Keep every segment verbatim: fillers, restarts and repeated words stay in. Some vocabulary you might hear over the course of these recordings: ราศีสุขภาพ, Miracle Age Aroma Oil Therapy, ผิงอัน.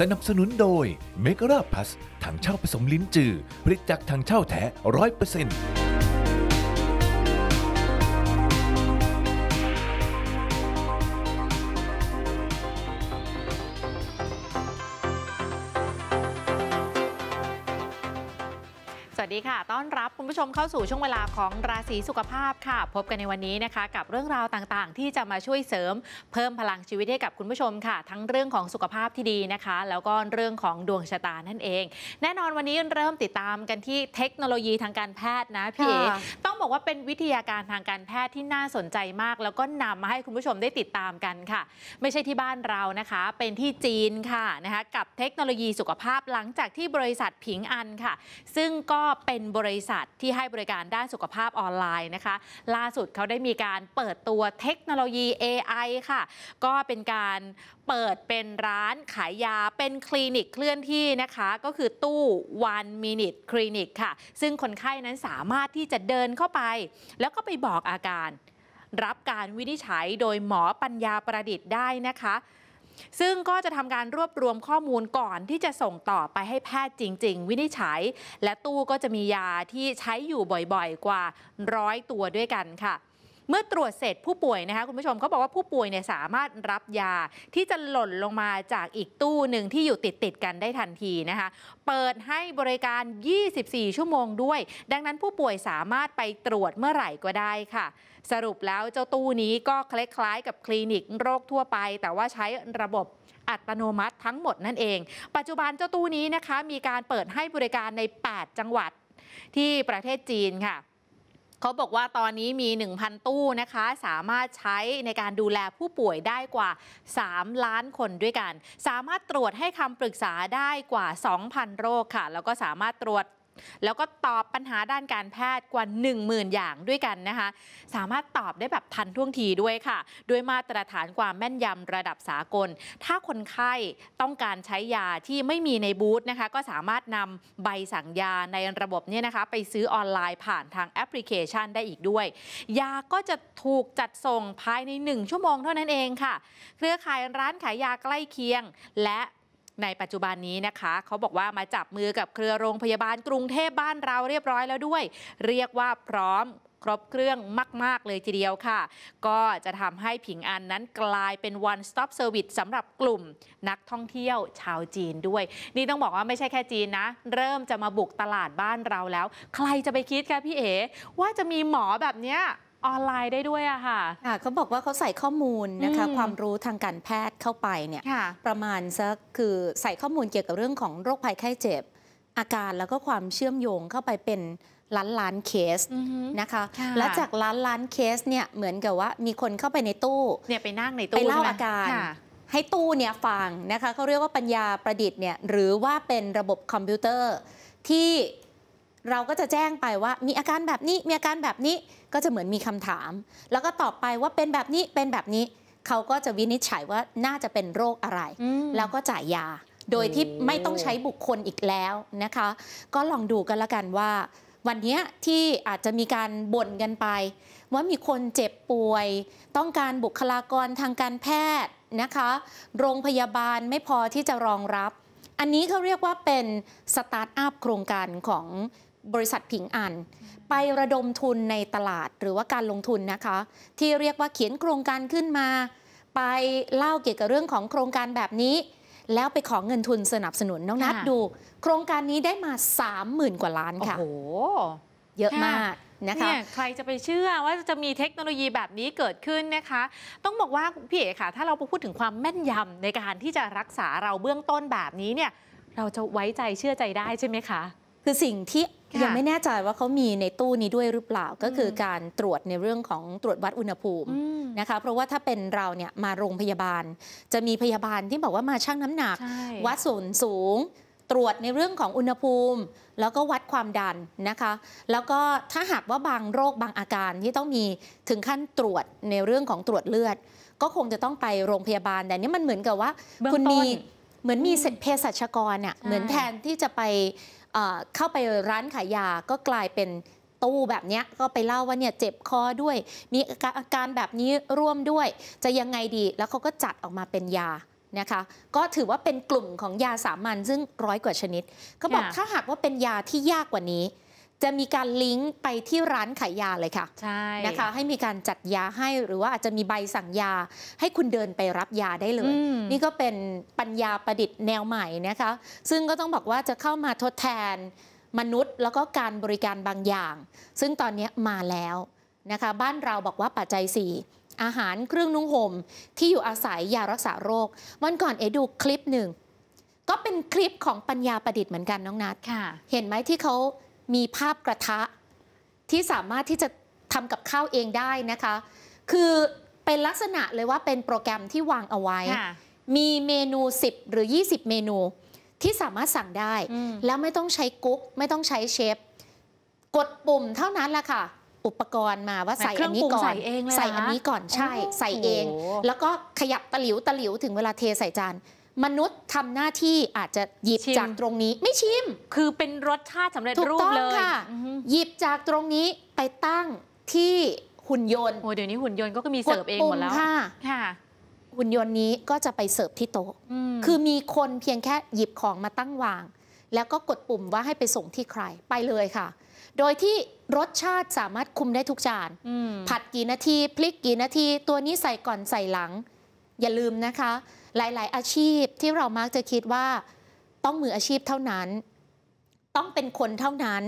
สนับสนุนโดยเมกราพลัสถังเช่าผสมลิ้นจือผลิตจากถังเช่าแท้ร้อยเปอร์เซ็นต์สวัสดีค่ะต้อนรับคุณผู้ชมเข้าสู่ช่วงเวลาของราศีสุขภาพค่ะพบกันในวันนี้นะคะกับเรื่องราวต่างๆที่จะมาช่วยเสริมเพิ่มพลังชีวิตให้กับคุณผู้ชมค่ะทั้งเรื่องของสุขภาพที่ดีนะคะแล้วก็เรื่องของดวงชะตานั่นเองแน่นอนวันนี้เริ่มติดตามกันที่เทคโนโลยีทางการแพทย์นะพี่เอ๋ต้องบอกว่าเป็นวิทยาการทางการแพทย์ที่น่าสนใจมากแล้วก็นำมาให้คุณผู้ชมได้ติดตามกันค่ะไม่ใช่ที่บ้านเรานะคะเป็นที่จีนค่ะนะคะกับเทคโนโลยีสุขภาพหลังจากที่บริษัทผิงอันค่ะซึ่งก็เป็นบริษัทที่ให้บริการด้านสุขภาพออนไลน์นะคะล่าสุดเขาได้มีการเปิดตัวเทคโนโลยี เอ ไอ ค่ะก็เป็นการเปิดเป็นร้านขายยาเป็นคลินิกเคลื่อนที่นะคะก็คือตู้ วัน มินิท Clinic ค่ะซึ่งคนไข้นั้นสามารถที่จะเดินเข้าไปแล้วก็ไปบอกอาการรับการวินิจฉัยโดยหมอปัญญาประดิษฐ์ได้นะคะซึ่งก็จะทำการรวบรวมข้อมูลก่อนที่จะส่งต่อไปให้แพทย์จริงๆวินิจฉัยและตู้ก็จะมียาที่ใช้อยู่บ่อยๆกว่าร้อยตัวด้วยกันค่ะเมื่อตรวจเสร็จผู้ป่วยนะคะคุณผู้ชมเขาบอกว่าผู้ป่วยเนี่ยสามารถรับยาที่จะหล่นลงมาจากอีกตู้หนึ่งที่อยู่ติดติดกันได้ทันทีนะคะเปิดให้บริการยี่สิบสี่ชั่วโมงด้วยดังนั้นผู้ป่วยสามารถไปตรวจเมื่อไหร่ก็ได้ค่ะสรุปแล้วเจ้าตู้นี้ก็คล้ายๆกับคลินิกโรคทั่วไปแต่ว่าใช้ระบบอัตโนมัติทั้งหมดนั่นเองปัจจุบันเจ้าตู้นี้นะคะมีการเปิดให้บริการในแปดจังหวัดที่ประเทศจีนค่ะเขาบอกว่าตอนนี้มี หนึ่งพัน ตู้นะคะสามารถใช้ในการดูแลผู้ป่วยได้กว่าสามล้านคนด้วยกันสามารถตรวจให้คำปรึกษาได้กว่า สองพัน โรคค่ะแล้วก็สามารถตรวจแล้วก็ตอบปัญหาด้านการแพทย์กว่า หนึ่งหมื่น อย่างด้วยกันนะคะสามารถตอบได้แบบทันท่วงทีด้วยค่ะด้วยมาตรฐานความแม่นยำระดับสากลถ้าคนไข้ต้องการใช้ยาที่ไม่มีในบูธนะคะก็สามารถนำใบสั่งยาในระบบเนี่ยนะคะไปซื้อออนไลน์ผ่านทางแอปพลิเคชันได้อีกด้วยยาก็จะถูกจัดส่งภายในหนึ่งชั่วโมงเท่านั้นเองค่ะเครือข่ายร้านขายยาใกล้เคียงและในปัจจุบันนี้นะคะเขาบอกว่ามาจับมือกับเครือโรงพยาบาลกรุงเทพบ้านเราเรียบร้อยแล้วด้วยเรียกว่าพร้อมครบเครื่องมากๆเลยทีเดียวค่ะก็จะทำให้ผิงอันนั้นกลายเป็น วัน สต็อป เซอร์วิส สำหรับกลุ่มนักท่องเที่ยวชาวจีนด้วยนี่ต้องบอกว่าไม่ใช่แค่จีนนะเริ่มจะมาบุกตลาดบ้านเราแล้วใครจะไปคิดคะพี่เอ๋ว่าจะมีหมอแบบเนี้ยออนไลน์ได้ด้วยอะค่ะเขาบอกว่าเขาใส่ข้อมูลนะคะความรู้ทางการแพทย์เข้าไปเนี่ยประมาณสักคือใส่ข้อมูลเกี่ยวกับเรื่องของโรคภัยไข้เจ็บอาการแล้วก็ความเชื่อมโยงเข้าไปเป็นล้านล้านเคสนะคะและจากล้านล้านเคสเนี่ยเหมือนกับว่ามีคนเข้าไปในตู้เนี่ยไปนั่งในตู้ไปเล่าอาการให้ตู้เนี่ยฟังนะคะเขาเรียกว่าปัญญาประดิษฐ์เนี่ยหรือว่าเป็นระบบคอมพิวเตอร์ที่เราก็จะแจ้งไปว่ามีอาการแบบนี้มีอาการแบบนี้ก็จะเหมือนมีคำถามแล้วก็ตอบไปว่าเป็นแบบนี้เป็นแบบนี้เขาก็จะวินิจฉัยว่าน่าจะเป็นโรคอะไรแล้วก็จ่ายยาโดยที่ไม่ต้องใช้บุคคลอีกแล้วนะคะก็ลองดูกันละกันว่าวันนี้ที่อาจจะมีการบ่นกันไปว่ามีคนเจ็บป่วยต้องการบุคลากรทางการแพทย์นะคะโรงพยาบาลไม่พอที่จะรองรับอันนี้เขาเรียกว่าเป็นสตาร์ทอัพโครงการของบริษัทผิงอันไประดมทุนในตลาดหรือว่าการลงทุนนะคะที่เรียกว่าเขียนโครงการขึ้นมาไปเล่าเกี่ยวกับเรื่องของโครงการแบบนี้แล้วไปขอเงินทุนสนับสนุนน้องนัดดูโครงการนี้ได้มา สามหมื่น กว่าล้านค่ะโอ้โหเยอะมากนะคะใครจะไปเชื่อว่าจะมีเทคโนโลยีแบบนี้เกิดขึ้นนะคะต้องบอกว่าพี่เอ๋ค่ะถ้าเราพูดถึงความแม่นยำในการที่จะรักษาเราเบื้องต้นแบบนี้เนี่ยเราจะไว้ใจเชื่อใจได้ใช่ไหมคะคือสิ่งที่ยังไม่แน่ใจว่าเขามีในตู้นี้ด้วยหรือเปล่าก็คือการตรวจในเรื่องของตรวจวัดอุณหภูมินะคะเพราะว่าถ้าเป็นเราเนี่ยมาโรงพยาบาลจะมีพยาบาลที่บอกว่ามาชั่งน้ำหนักวัดส่วนสูงตรวจในเรื่องของอุณหภูมิแล้วก็วัดความดันนะคะแล้วก็ถ้าหากว่าบางโรคบางอาการที่ต้องมีถึงขั้นตรวจในเรื่องของตรวจเลือดก็คงจะต้องไปโรงพยาบาลแต่นี่มันเหมือนกับว่าคุณมีเหมือนมีเภสัชกรเนี่ยเหมือนแทนที่จะไปเข้าไปร้านขายยาก็กลายเป็นตู้แบบนี้ก็ไปเล่าว่าเนี่ยเจ็บคอด้วยมีอาการแบบนี้ร่วมด้วยจะยังไงดีแล้วเขาก็จัดออกมาเป็นยา นะคะก็ถือว่าเป็นกลุ่มของยาสามัญซึ่งร้อยกว่าชนิดเขาบอกถ้าหากว่าเป็นยาที่ยากกว่านี้จะมีการลิงก์ไปที่ร้านขายยาเลยค่ะใช่นะคะให้มีการจัดยาให้หรือว่าอาจจะมีใบสั่งยาให้คุณเดินไปรับยาได้เลยนี่ก็เป็นปัญญาประดิษฐ์แนวใหม่นะคะซึ่งก็ต้องบอกว่าจะเข้ามาทดแทนมนุษย์แล้วก็การบริการบางอย่างซึ่งตอนนี้มาแล้วนะคะบ้านเราบอกว่าปัจจัยสี่อาหารเครื่องนุ่งห่มที่อยู่อาศัยยารักษาโรควันก่อนเอดูคลิปหนึ่งก็เป็นคลิปของปัญญาประดิษฐ์เหมือนกันน้องนัทเห็นไหมที่เขามีภาพกระทะที่สามารถที่จะทำกับข้าวเองได้นะคะคือเป็นลักษณะเลยว่าเป็นโปรแกรมที่วางเอาไว้มีเมนูสิบหรือยี่สิบเมนูที่สามารถสั่งได้แล้วไม่ต้องใช้กุ๊กไม่ต้องใช้เชฟกดปุ่มเท่านั้นแหละค่ะอุปกรณ์มาว่าใส่อันนี้ก่อนใส่อันนี้ก่อนใช่ใส่เองแล้วก็ขยับตะหลิวตะหลิวถึงเวลาเทใส่จานมนุษย์ทำหน้าที่อาจจะหยิบจากตรงนี้ไม่ชิมคือเป็นรสชาติสำเร็จรูปเลยถูกต้องค่ะหยิบจากตรงนี้ไปตั้งที่หุ่นยนต์โอ้เดี๋ยวนี้หุ่นยนต์ก็มีเสิร์ฟเองหมดแล้วค่ะหุ่นยนต์นี้ก็จะไปเสิร์ฟที่โต๊ะคือมีคนเพียงแค่หยิบของมาตั้งวางแล้วก็กดปุ่มว่าให้ไปส่งที่ใครไปเลยค่ะโดยที่รสชาติสามารถคุมได้ทุกจานผัดกี่นาทีพลิกกี่นาทีตัวนี้ใส่ก่อนใส่หลังอย่าลืมนะคะหลายๆอาชีพที่เรามักจะคิดว่าต้องมืออาชีพเท่านั้นต้องเป็นคนเท่านั้น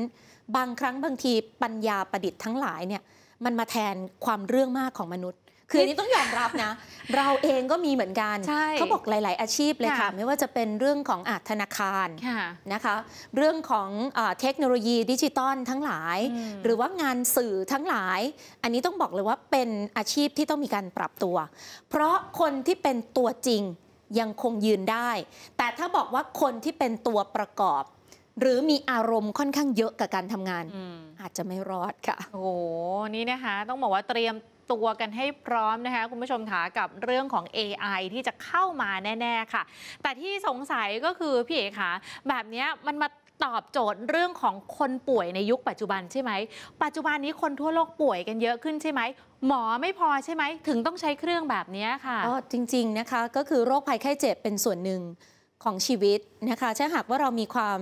บางครั้งบางทีปัญญาประดิษฐ์ทั้งหลายเนี่ยมันมาแทนความเรื่องมากของมนุษย์คือนี่ต้องยอมรับนะเราเองก็มีเหมือนกันเขาบอกหลายๆอาชีพเลยค่ะไม่ว่าจะเป็นเรื่องของธนาคารนะคะเรื่องของเทคโนโลยีดิจิตอลทั้งหลายหรือว่างานสื่อทั้งหลายอันนี้ต้องบอกเลยว่าเป็นอาชีพที่ต้องมีการปรับตัวเพราะคนที่เป็นตัวจริงยังคงยืนได้แต่ถ้าบอกว่าคนที่เป็นตัวประกอบหรือมีอารมณ์ค่อนข้างเยอะกับการทำงาน อ, อาจจะไม่รอดค่ะโอ้โหนี่นะคะต้องบอกว่าเตรียมตัวกันให้พร้อมนะคะคุณผู้ชมค่ะกับเรื่องของ เอ ไอ ที่จะเข้ามาแน่ๆค่ะแต่ที่สงสัยก็คือพี่เอกค่ะแบบนี้มันมาตอบโจทย์เรื่องของคนป่วยในยุคปัจจุบันใช่ไหมปัจจุบันนี้คนทั่วโลกป่วยกันเยอะขึ้นใช่ไหมหมอไม่พอใช่ไหมถึงต้องใช้เครื่องแบบนี้ค่ะอ๋อจริงๆนะคะก็คือโรคภัยไข้เจ็บเป็นส่วนหนึ่งของชีวิตนะคะถ้าหากว่าเรามีความ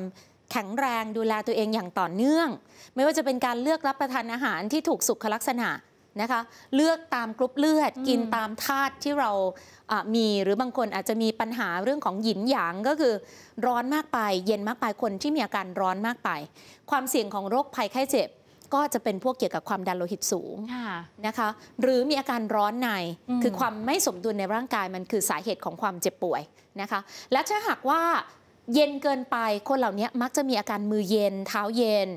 แข็งแรงดูแลตัวเองอย่างต่อเนื่องไม่ว่าจะเป็นการเลือกรับประทานอาหารที่ถูกสุขลักษณะนะคะเลือกตามกรุ๊ปเลือดกินตามธาตุที่เรามีหรือบางคนอาจจะมีปัญหาเรื่องของหยินหยางก็คือร้อนมากไปเย็นมากไปคนที่มีอาการร้อนมากไปความเสี่ยงของโรคภัยไข้เจ็บก็จะเป็นพวกเกี่ยวกับความดันโลหิตสูงนะคะหรือมีอาการร้อนในคือความไม่สมดุลในร่างกายมันคือสาเหตุของความเจ็บป่วยนะคะและถ้าหากว่าเย็นเกินไปคนเหล่านี้มักจะมีอาการมือเย็นเท้าเย็น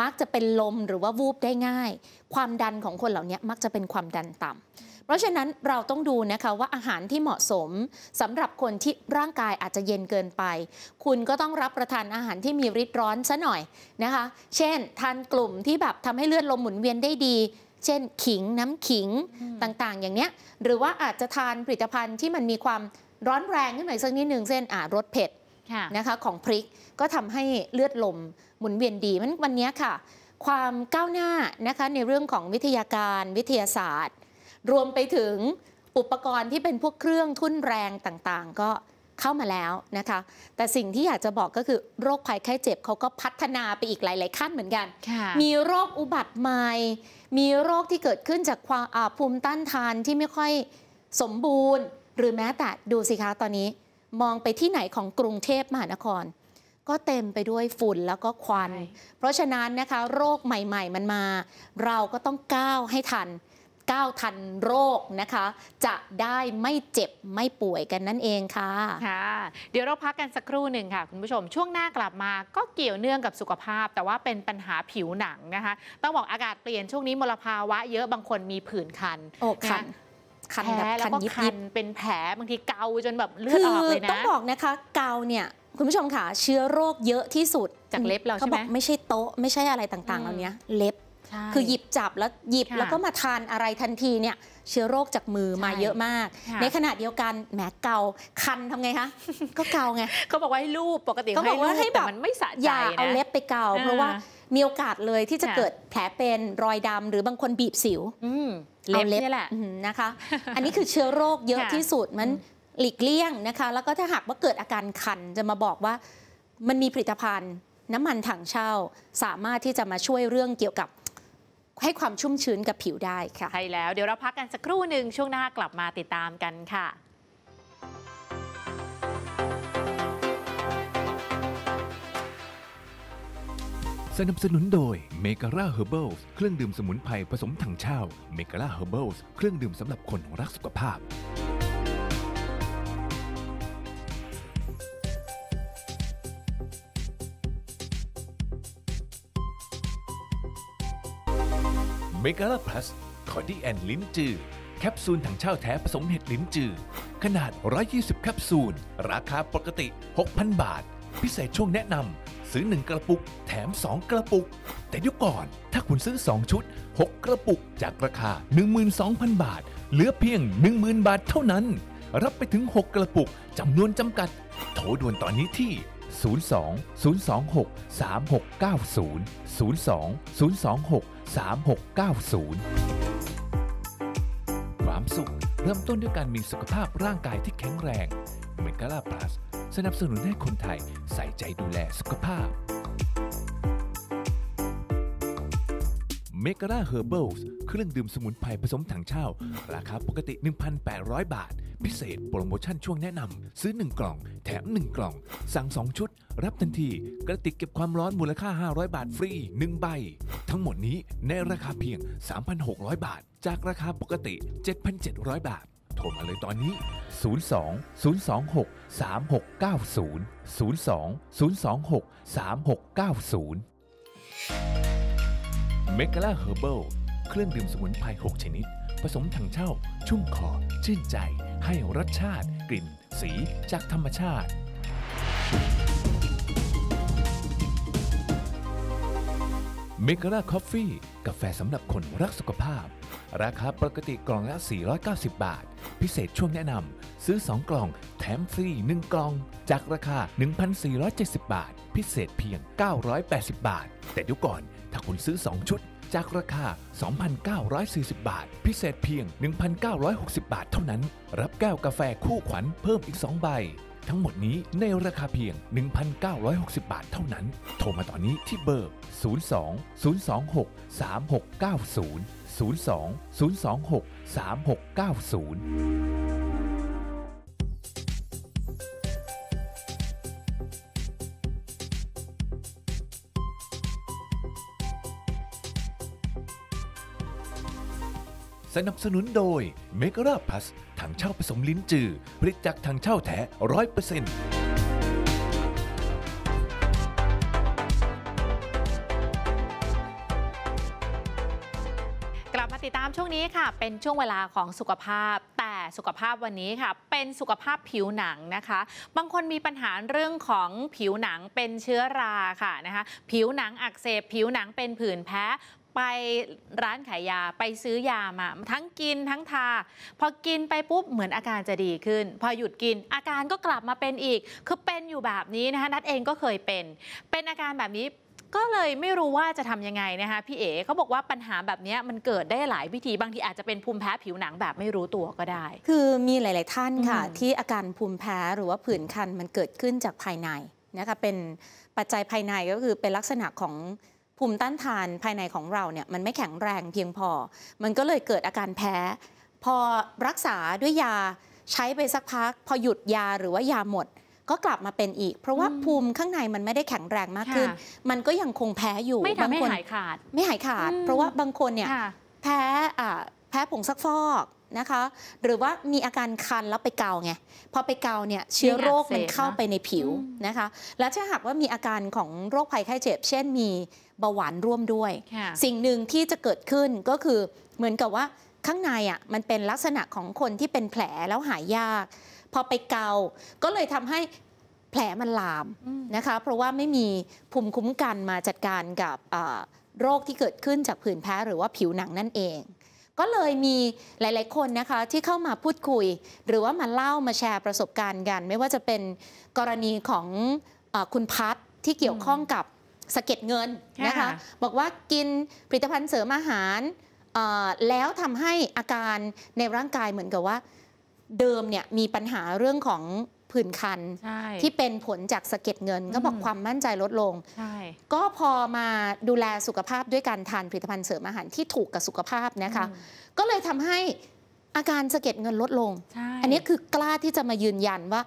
มักจะเป็นลมหรือว่าวูบได้ง่ายความดันของคนเหล่านี้มักจะเป็นความดันต่ำเพราะฉะนั้นเราต้องดูนะคะว่าอาหารที่เหมาะสมสำหรับคนที่ร่างกายอาจจะเย็นเกินไปคุณก็ต้องรับประทานอาหารที่มีฤทธิ์ร้อนซะหน่อยนะคะเช่นทานกลุ่มที่แบบทำให้เลือดลมหมุนเวียนได้ดีเช่นขิงน้ำขิงต่างๆอย่างเนี้ยหรือว่าอาจจะทานผลิตภัณฑ์ที่มันมีความร้อนแรงขึ้นหน่อยสักนิดหนึ่งเช่นอ่ะรสเผ็ดนะคะของพริกก็ทำให้เลือดลมหมุนเวียนดีมันวันนี้ค่ะความก้าวหน้านะคะในเรื่องของวิทยาการวิทยาศาสตร์รวมไปถึงอุปกรณ์ที่เป็นพวกเครื่องทุ่นแรงต่างๆก็เข้ามาแล้วนะคะแต่สิ่งที่อยากจะบอกก็คือโรคภัยไข้เจ็บเขาก็พัฒนาไปอีกหลายๆขั้นเหมือนกันมีโรคอุบัติใหม่มีโรคที่เกิดขึ้นจากความภูมิต้านทานที่ไม่ค่อยสมบูรณ์หรือแม้แต่ดูสิคะตอนนี้มองไปที่ไหนของกรุงเทพมหานครก็เต็มไปด้วยฝุ่นแล้วก็ควันเพราะฉะนั้นนะคะโรคใหม่ๆมันมาเราก็ต้องก้าวให้ทันก้าวทันโรคนะคะจะได้ไม่เจ็บไม่ป่วยกันนั่นเองค่ะค่ะเดี๋ยวเราพักกันสักครู่หนึ่งค่ะคุณผู้ชมช่วงหน้ากลับมาก็เกี่ยวเนื่องกับสุขภาพแต่ว่าเป็นปัญหาผิวหนังนะคะต้องบอกอากาศเปลี่ยนช่วงนี้มลภาวะเยอะบางคนมีผื่นคันโอ้คันแผลแล้วก็คันเป็นแผลบางทีเกาจนแบบเลือดออกเลยนะต้องบอกนะคะเกาเนี่ยคุณผู้ชมค่ะเชื้อโรคเยอะที่สุดจากเล็บเราใช่ไหมเขาบอกไม่ใช่โต๊ะไม่ใช่อะไรต่างๆเหล่านี้เล็บคือหยิบจับแล้วหยิบแล้วก็มาทานอะไรทันทีเนี่ยเชื้อโรคจากมือมาเยอะมากในขณะเดียวกันแหมเกาคันทำไงคะก็เกาไงเขาบอกว่าให้ลูบปกติเขาบอกว่าให้แบบมันไม่สะใจอย่าเอาเล็บไปเกาเพราะว่ามีโอกาสเลยที่จะเกิดแผลเป็นรอยดำหรือบางคนบีบสิวเล็บนี่แหละนะคะอันนี้คือเชื้อโรคเยอะที่สุดมัน หลีกเลี่ยงนะคะแล้วก็ถ้าหากว่าเกิดอาการคันจะมาบอกว่ามันมีผลิตภัณฑ์น้ำมันถังเช่าสามารถที่จะมาช่วยเรื่องเกี่ยวกับให้ความชุ่มชื้นกับผิวได้ค่ะใช่แล้วเดี๋ยวเราพักกันสักครู่หนึ่งช่วงหน้ากลับมาติดตามกันค่ะสนับสนุนโดยเมกาล่าเฮอร์เบิลส์เครื่องดื่มสมุนไพรผสมถังเช่าเมกาล่าเฮอร์เบิลส์เครื่องดื่มสำหรับคนรักสุขภาพเมกาล่าพลัสคอร์ดีแอนลิ้นจือแคปซูลถังเช่าแท้ผสมเห็ดลิ้นจือขนาดหนึ่งร้อยยี่สิบแคปซูลราคาปกติ หกพัน บาทพิเศษช่วงแนะนำซื้อหนึ่งกระปุกแถมสองกระปุกแต่เดี๋ยวก่อนถ้าคุณซื้อสองชุดหกกระปุกจากราคา หนึ่งหมื่นสองพัน บาทเหลือเพียง หนึ่งหมื่น บาทเท่านั้นรับไปถึงหกกระปุกจำนวนจำกัดโทรด่วนตอนนี้ที่ศูนย์ สอง ศูนย์ สอง หก สาม หก เก้า ศูนย์ ศูนย์ สอง ศูนย์ สอง หก สาม หก เก้า ศูนย์ ความสุขเริ่มต้นด้วยการมีสุขภาพร่างกายที่แข็งแรงเมกาล่าพลัสสนับสนุนให้คนไทยใส่ใจดูแลสุขภาพเมกาล่าเฮอร์เบิลส์เครื่องดื่มสมุนไพรผสมถังเช่าราคาปกติ หนึ่งพันแปดร้อย บาทพิเศษโปรโมชั่นช่วงแนะนำซื้อหนึ่งกล่องแถมหนึ่งกล่องสั่งสองชุดรับทันทีกระติกเก็บความร้อนมูลค่าห้าร้อยบาทฟรีหนึ่งใบทั้งหมดนี้ในราคาเพียง สามพันหกร้อย บาทจากราคาปกติ เจ็ดพันเจ็ดร้อย บาทโทรมาเลยตอนนี้ศูนย์ สอง ศูนย์ สอง หก สาม หก เก้า ศูนย์ ศูนย์ สอง ศูนย์ สอง หก สาม หก เก้า ศูนย์เมกาล่าเฮอร์เบิลเครื่องดื่มสมุนไพรหกชนิดผสมถังเช่าชุ่มคอชื่นใจให้รสชาติกลิ่นสีจากธรรมชาติเมกาล่าคอฟฟี่กาแฟสำหรับคนรักสุขภาพราคาปกติกล่องละสี่ร้อยเก้าสิบบาทพิเศษช่วงแนะนำซื้อสองกล่องแถมฟรีหนึ่งกล่องจากราคา หนึ่งพันสี่ร้อยเจ็ดสิบ บาทพิเศษเพียงเก้าร้อยแปดสิบบาทแต่เดี๋ยวก่อนถ้าคุณซื้อสองชุดจากราคา สองพันเก้าร้อยสี่สิบ บาทพิเศษเพียง หนึ่งพันเก้าร้อยหกสิบ บาทเท่านั้นรับแก้วกาแฟคู่ขวัญเพิ่มอีกสองใบทั้งหมดนี้ในราคาเพียง หนึ่งพันเก้าร้อยหกสิบ บาทเท่านั้นโทรมาตอนนี้ที่เบอร์ ศูนย์ สอง ศูนย์ สอง หก สาม หก เก้า ศูนย์ ศูนย์ สอง ศูนย์ สอง หก สาม หก เก้า ศูนย์สนับสนุนโดยเมกาล่าพลัสถังเช่าผสมลิ้นจือผลิตจากถังเช่าแท้ ร้อยเปอร์เซ็นต์ติดตามช่วงนี้ค่ะเป็นช่วงเวลาของสุขภาพแต่สุขภาพวันนี้ค่ะเป็นสุขภาพผิวหนังนะคะบางคนมีปัญหาเรื่องของผิวหนังเป็นเชื้อราค่ะนะคะผิวหนังอักเสบผิวหนังเป็นผื่นแพ้ไปร้านขายยาไปซื้อยามาทั้งกินทั้งทาพอกินไปปุ๊บเหมือนอาการจะดีขึ้นพอหยุดกินอาการก็กลับมาเป็นอีกคือเป็นอยู่แบบนี้นะคะนัทเองก็เคยเป็นเป็นอาการแบบนี้ก็เลยไม่รู้ว่าจะทำยังไงนะคะพี่เอ๋เขาบอกว่าปัญหาแบบนี้มันเกิดได้หลายวิธีบางทีอาจจะเป็นภูมิแพ้ผิวหนังแบบไม่รู้ตัวก็ได้คือมีหลายๆท่านค่ะที่อาการภูมิแพ้หรือว่าผื่นคันมันเกิดขึ้นจากภายในนะคะเป็นปัจจัยภายในก็คือเป็นลักษณะของภูมิต้านทานภายในของเราเนี่ยมันไม่แข็งแรงเพียงพอมันก็เลยเกิดอาการแพ้พอรักษาด้วยยาใช้ไปสักพักพอหยุดยาหรือว่ายาหมดก็กลับมาเป็นอีกเพราะว่าภูมิข้างในมันไม่ได้แข็งแรงมากขึ้นมันก็ยังคงแพ้อยู่บางคนไม่หายขาดไม่หายขาดเพราะว่าบางคนเนี่ยแพ้แพ้ผงซักฟอกนะคะหรือว่ามีอาการคันแล้วไปเกาไงพอไปเกาเนี่ยเชื้อโรคมันเข้าไปในผิวนะคะและถ้าหากว่ามีอาการของโรคภัยไข้เจ็บเช่นมีเบาหวานร่วมด้วยสิ่งหนึ่งที่จะเกิดขึ้นก็คือเหมือนกับว่าข้างในอ่ะมันเป็นลักษณะของคนที่เป็นแผลแล้วหายยากพอไปเกาก็เลยทำให้แผลมันลามนะคะเพราะว่าไม่มีภูมิคุ้มกันมาจัดการกับโรคที่เกิดขึ้นจากผื่นแพ้หรือว่าผิวหนังนั่นเองก็เลยมีหลายๆคนนะคะที่เข้ามาพูดคุยหรือว่ามาเล่ามาแชร์ประสบการณ์กันไม่ว่าจะเป็นกรณีของคุณพัชที่เกี่ยวข้องกับสะเก็ดเงินนะคะบอกว่ากินผลิตภัณฑ์เสริมอาหารแล้วทำให้อาการในร่างกายเหมือนกับว่า เดิมเนี่ยมีปัญหาเรื่องของผื่นคันที่เป็นผลจากสะเก็ดเงินก็บอกความมั่นใจลดลงก็พอมาดูแลสุขภาพด้วยการทานผลิตภัณฑ์เสริมอาหารที่ถูกกับสุขภาพนะคะก็เลยทำให้อาการสะเก็ดเงินลดลงอันนี้คือกล้าที่จะมายืนยันว่า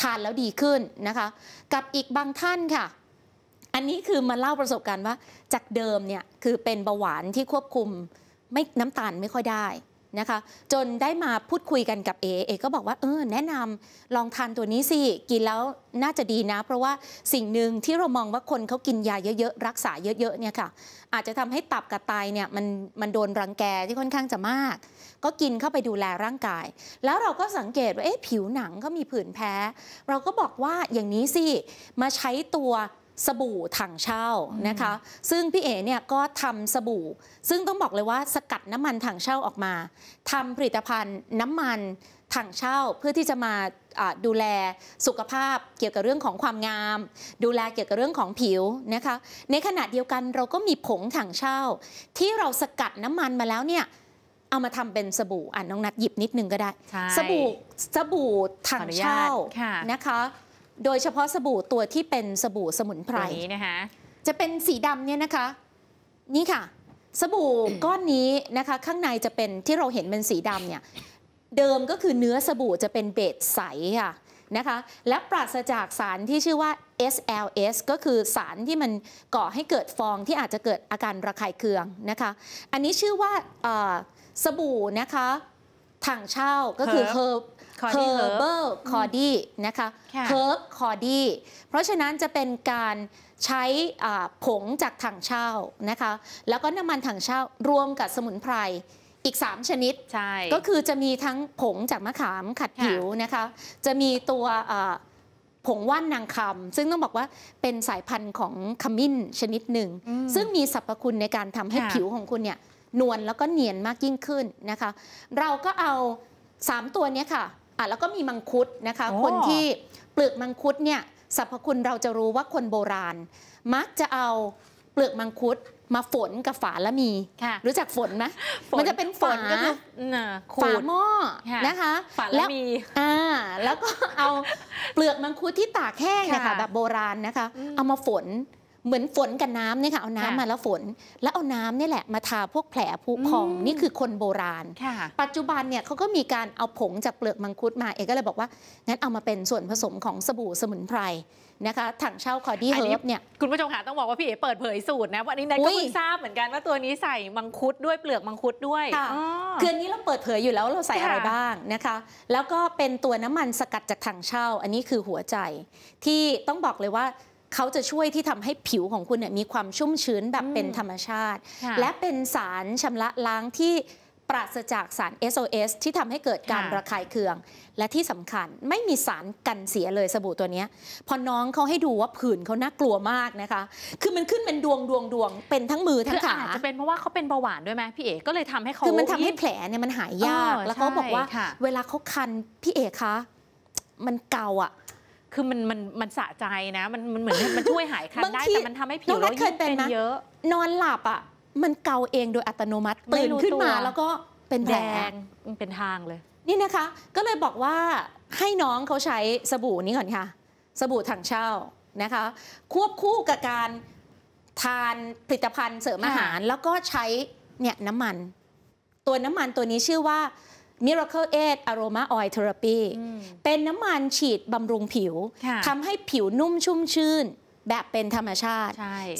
ทานแล้วดีขึ้นนะคะกับอีกบางท่านค่ะอันนี้คือมาเล่าประสบการณ์ว่าจากเดิมเนี่ยคือเป็นเบาหวานที่ควบคุมไม่น้ำตาลไม่ค่อยได้นะคะจนได้มาพูดคุยกันกับเอเอก็บอกว่าเออแนะนำลองทานตัวนี้สิกินแล้วน่าจะดีนะเพราะว่าสิ่งหนึ่งที่เรามองว่าคนเขากินยาเยอะๆรักษาเยอะๆเนี่ยค่ะอาจจะทำให้ตับกับไตเนี่ยมันมันโดนรังแกที่ค่อนข้างจะมากก็กินเข้าไปดูแลร่างกายแล้วเราก็สังเกตว่าเอ๊ะผิวหนังก็มีผื่นแพ้เราก็บอกว่าอย่างนี้สิมาใช้ตัวสบู่ถังเช่านะคะซึ่งพี่เอ๋เนี่ยก็ทำสบู่ซึ่งต้องบอกเลยว่าสกัดน้ำมันถังเช่าออกมาทำผลิตภัณฑ์น้ำมันถังเช่าเพื่อที่จะมาดูแลสุขภาพเกี่ยวกับเรื่องของความงามดูแลเกี่ยวกับเรื่องของผิวนะคะในขณะเดียวกันเราก็มีผงถังเช่าที่เราสกัดน้ำมันมาแล้วเนี่ยเอามาทำเป็นสบู่อ่ะน้องนัดหยิบนิดนึงก็ได้สบู่สบู่ถังเช่านะคะโดยเฉพาะสบู่ตัวที่เป็นสบู่สมุนไพรนี้นะคะจะเป็นสีดำเนี่ยนะคะนี่ค่ะสบู่ ก้อนนี้นะคะข้างในจะเป็นที่เราเห็นเป็นสีดำเนี่ยเดิมก็คือเนื้อสบู่จะเป็นเบสใสค่ะนะคะและปราศจากสารที่ชื่อว่า เอส แอล เอส ก็คือสารที่มันก่อให้เกิดฟองที่อาจจะเกิดอาการระคายเคืองนะคะอันนี้ชื่อว่าสบู่นะคะถังเช่าก็คือเฮอร์เฮอร์เบิร์คอร์ดี้นะคะเฮอร์บคอร์ดี้เพราะฉะนั้นจะเป็นการใช้ผงจากถังเช่านะคะแล้วก็น้ำมันถังเช่ารวมกับสมุนไพรอีกสามชนิดก็คือจะมีทั้งผงจากมะขามขัดผิวนะคะจะมีตัวผงว่านนางคำซึ่งต้องบอกว่าเป็นสายพันธุ์ของขมิ้นชนิดหนึ่งซึ่งมีสรรพคุณในการทำให้ผิวของคุณเนี่ยนวลแล้วก็เนียนมากยิ่งขึ้นนะคะเราก็เอาสามตัวนี้ค่ะอ่ะแล้วก็มีมังคุดนะคะคนที่เปลือกมังคุดเนี่ยสรรพคุณเราจะรู้ว่าคนโบราณมักจะเอาเปลือกมังคุดมาฝนกับฝาละมีรู้จักฝนไหมมันจะเป็นฝนก็คือฝาหม้อนะคะฝาละมีอ่าแล้วก็เอาเปลือกมังคุดที่ตากแห้งนะคะแบบโบราณนะคะเอามาฝนเหมือนฝนกับน้ำเนี่ยค่ะเอาน้ำมาแล้วฝนแล้วเอาน้ำนี่แหละมาทาพวกแผลผุพองนี่คือคนโบราณปัจจุบันเนี่ยเขาก็มีการเอาผงจากเปลือกมังคุดมาเอกก็เลยบอกว่างั้นเอามาเป็นส่วนผสมของสบู่สมุนไพรนะคะถังเช่าคอดี้เฮิร์บเนี่ยคุณผู้ชมค่ะต้องบอกว่าพี่เอ๋เปิดเผยสูตรนะวันนี้นายก็เพิ่งทราบเหมือนกันว่าตัวนี้ใส่มังคุดด้วยเปลือกมังคุดด้วยคืนนี้เราเปิดเผยอยู่แล้วเราใส่อะไรบ้างนะคะแล้วก็เป็นตัวน้ำมันสกัดจากถังเช่าอันนี้คือหัวใจที่ต้องบอกเลยว่าเขาจะช่วยที่ทำให้ผิวของคุณเนี่ยมีความชุ่มชื้นแบบเป็นธรรมชาติและเป็นสารชำระล้างที่ปราศจากสาร เอส โอ เอส ที่ทำให้เกิดการระคายเคืองและที่สำคัญไม่มีสารกันเสียเลยสบู่ตัวนี้พอน้องเขาให้ดูว่าผื่นเขาน่ากลัวมากนะคะคือมันขึ้นเป็นดวงดวงดวงเป็นทั้งมือทั้งขาอาจจะเป็นเพราะว่าเขาเป็นเบาหวานด้วยไหมพี่เอ๋ก็เลยทำให้เขาคือมันทำให้แผลเนี่ยมันหายยากแล้วเขาบอกว่าเวลาเขาคันพี่เอ๋คะมันเกาอะคือมันมันมันสะใจนะมันมันเหมือนมันช่วยหายคันได้แต่มันทำให้ผิวเรายิ่งเป็นเยอะนอนหลับอ่ะมันเกาเองโดยอัตโนมัติตื่นขึ้นมาแล้วก็เป็นแดงเป็นทางเลยนี่นะคะก็เลยบอกว่าให้น้องเขาใช้สบู่นี้ก่อนค่ะสบู่ถังเช่านะคะควบคู่กับการทานผลิตภัณฑ์เสริมอาหารแล้วก็ใช้เนี่ยน้ำมันตัวน้ำมันตัวนี้ชื่อว่าMiracle Age Aroma Oil Therapy เป็นน้ำมันฉีดบำรุงผิวทำให้ผิวนุ่มชุ่มชื่นแบบเป็นธรรมชาติ